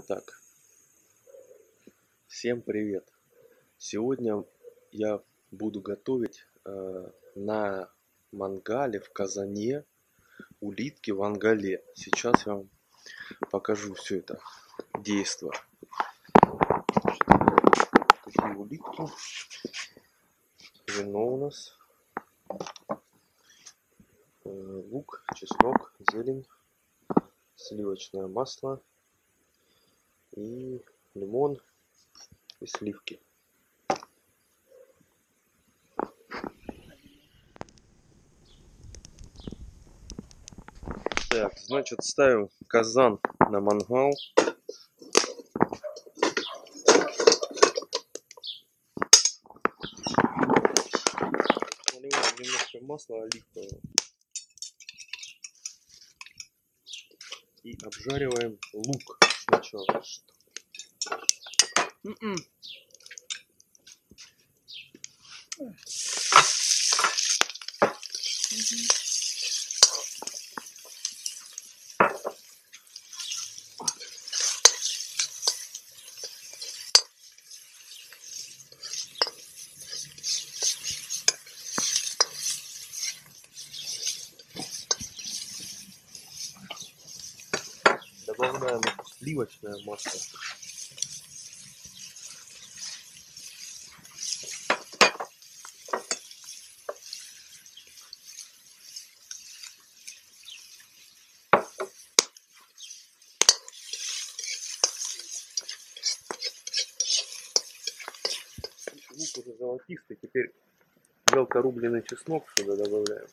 Итак, всем привет! Сегодня я буду готовить на мангале в казане улитки вонголе. Сейчас я вам покажу все это действо. Такие улитки. Вино у нас. Лук, чеснок, зелень, сливочное масло и лимон и сливки. Так, значит, ставим казан на мангал. Наливаем немножко масла оливкового. И обжариваем лук сначала. Добавляем сливочное масло. Лук уже золотистый. Теперь мелко рубленый чеснок сюда добавляем.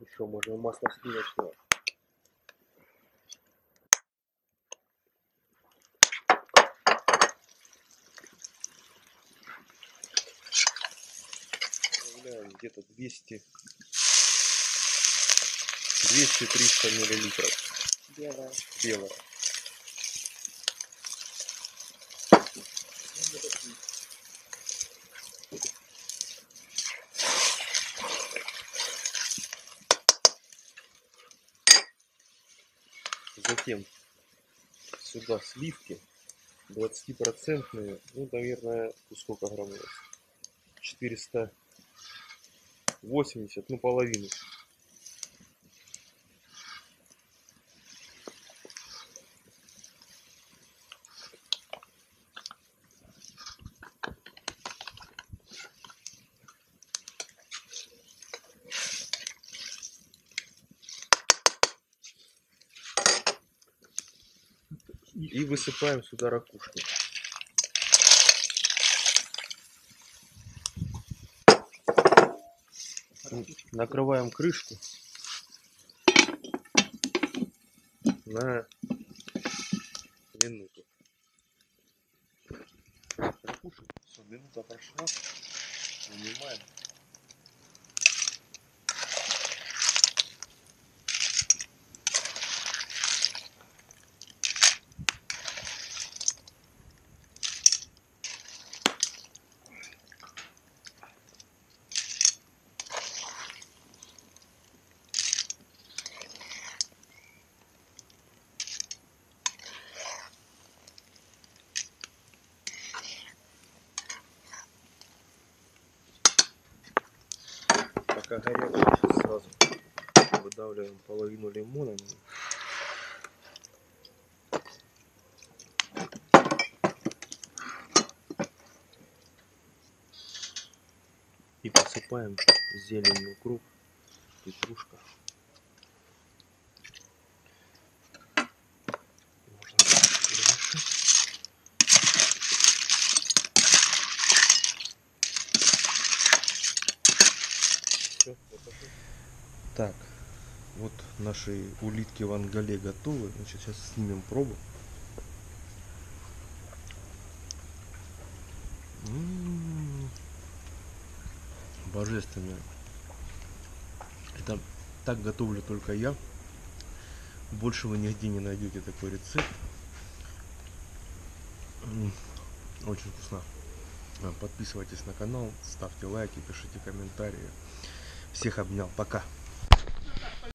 Еще можно масло сливочного. Добавляем где-то 200-300 миллилитров белое. Затем сюда сливки 20%, ну, наверное, сколько грамм у нас? 480, ну, половину. И высыпаем сюда ракушки. Накрываем крышку на минуту. Ракушки. Все, минута прошла. Вынимаем. Горячий, сразу выдавливаем половину лимона. И посыпаем зеленью: укроп, петрушка. Так, вот наши улитки вонголе готовы. Значит, сейчас снимем пробу. Божественно. Так готовлю только я. Больше вы нигде не найдете такой рецепт. Очень вкусно. Подписывайтесь на канал, ставьте лайки, пишите комментарии. Всех обнял. Пока.